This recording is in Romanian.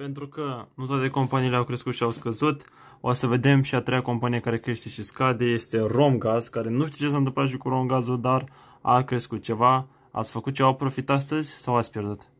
Pentru că nu toate companiile au crescut și au scăzut. O să vedem și a treia companie care crește și scade. Este RomGaz, care nu știu ce s-a întâmplat și cu RomGazul, dar a crescut ceva. Ați făcut ceva profit astăzi sau ați pierdut?